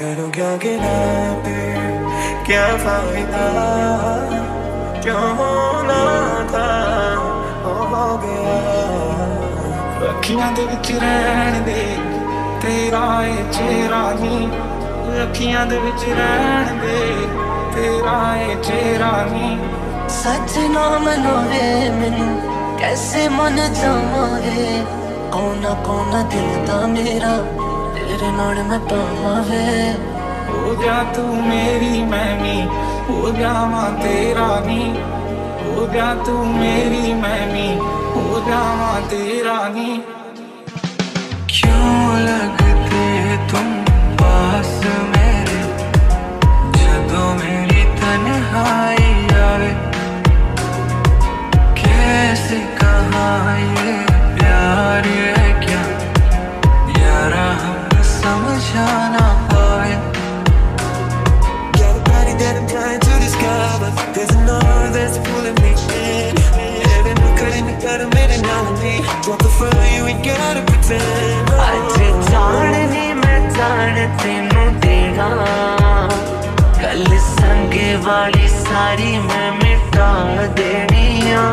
करो क्या गिनाते, क्या फायदा, क्यों होना था हो गया। अखियां दे विच रहन दे तेरा ए चेहरा नी, अखियां दे विच रहन दे तेरा ए चेहरा नी। सच ना मनो रे मैनू कैसे मन जावे, कोना कोना दिल दा मेरा तेरे नाल मैं पावे। हो जा तू मेरी मैमी, हो जावा तेरा नी, हो जा तू मेरी मैमी, हो जावा तेरा नी। क्यों लगते तुम पास मेरे जदों मेरी तन्हाई आवे, कैसे कहाँ ये प्यार है क्या यारा हम समझाना पाए। That I'm trying to discover, there's an aura that's pulling me in. Every look at me, gotta make it now with me. Drop the phone, you ain't gotta pretend. I just don't need my time, tenu dega. Kal sang wali sari main mita deniya.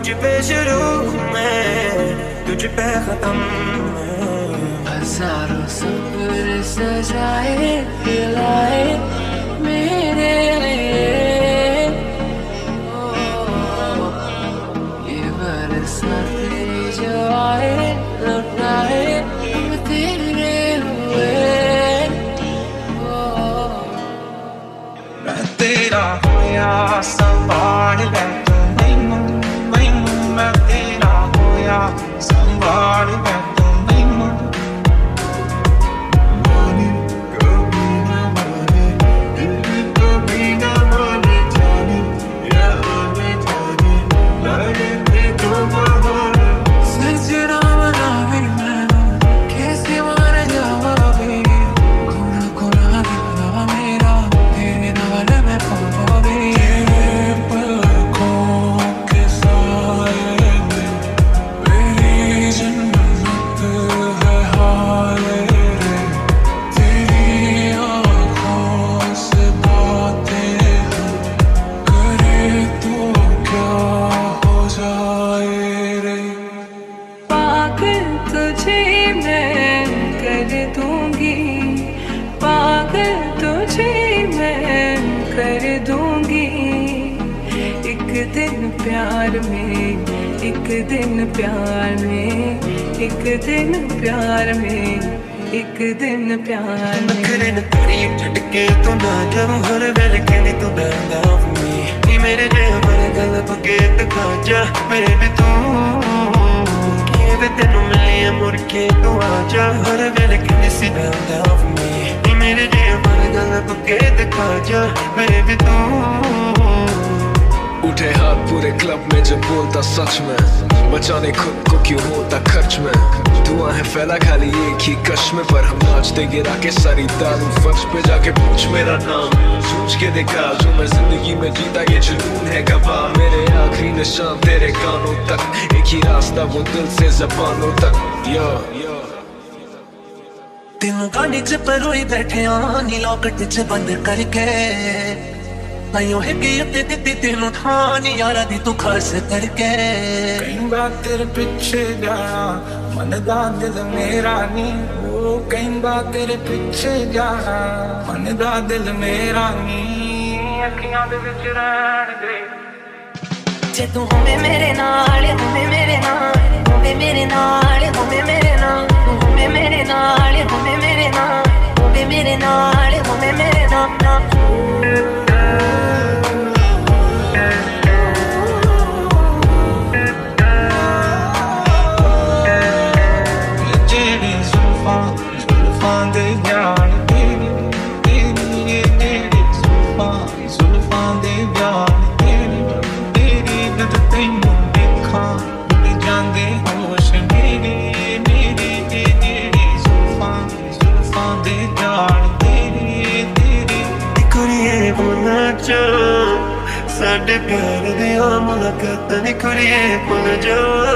तुझ पे शुरू मैं, तुझ पे खत्म। हजारों सब्र सजाए दिलाए मेरे लिए, ये बरसात जो आए लौटाए तेरे हुए। मैं तेरा होया संभाल ले, somebody back to me money kabhi na mane dil kabhi na mane jaane yaar mein jaane lage the tumhara sajna manavi mainu kaise mara jawabe kona kona dilwa mera tere nawal mein pahove tere palkon ke saaye प्यार में, एक दिन प्यार में, एक दिन प्यार में, एक दिन प्यार में। करे न तेरी झटके तो ना जब हर वेल कहने तो बंदा अपनी नी मेरे जे हमारे गल पके तका जा मेरे भी तू के वे तेनू मिले मुड़ के तू आ जा हर वेल कहने सी बंदा अपनी नी मेरे जे हमारे गल पके तका जा मेरे भी तू। उठे हाथ पूरे क्लब में जब बोलता सच में, बचाने खुद को क्यों होता खर्च में। धुआं है फैला खाली एक ही कश में, पर हम नाचते गिरा के सारी दारू फर्श पे जाके पूछ मेरा नाम। सोच के देखा जो मैं जिंदगी में जीता ये जुनून है गवाह। मेरे आखिरी निशान तेरे कानों तक, एक ही रास्ता वो दिल से ज़बानों तक। यो दिल गाड़ी च परोई बैठे आनी लॉकेट च बंद करके आयो है कि ते ते ते तेनू ठानी यारा दी तू खास करके। कई बार तेरे पीछे जाया मन दा दिल मेरा नी, ओ कई बार तेरे पीछे जाया मन दा दिल मेरा नी। अखियां दे विच रहन दे जे तू होवे मेरे नाल, होवे मेरे नाल, होवे मेरे नाल, होवे मेरे नाल, होवे मेरे नाल, होवे मेरे नाल, होवे मेरे नाल, होवे मेरे नाल। साढ़े प्यार दिया मुलाकात नहीं करिए भुल जावा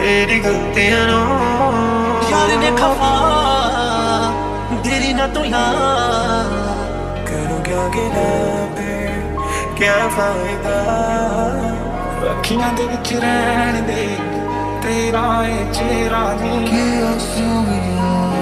तेरी गलतियां यार ने खफा देरी ना तो यार करो क्या गिला पे क्या फायदा अखियां दे विच रहण दे तेरा ए चेहरा नहीं के आंसू यार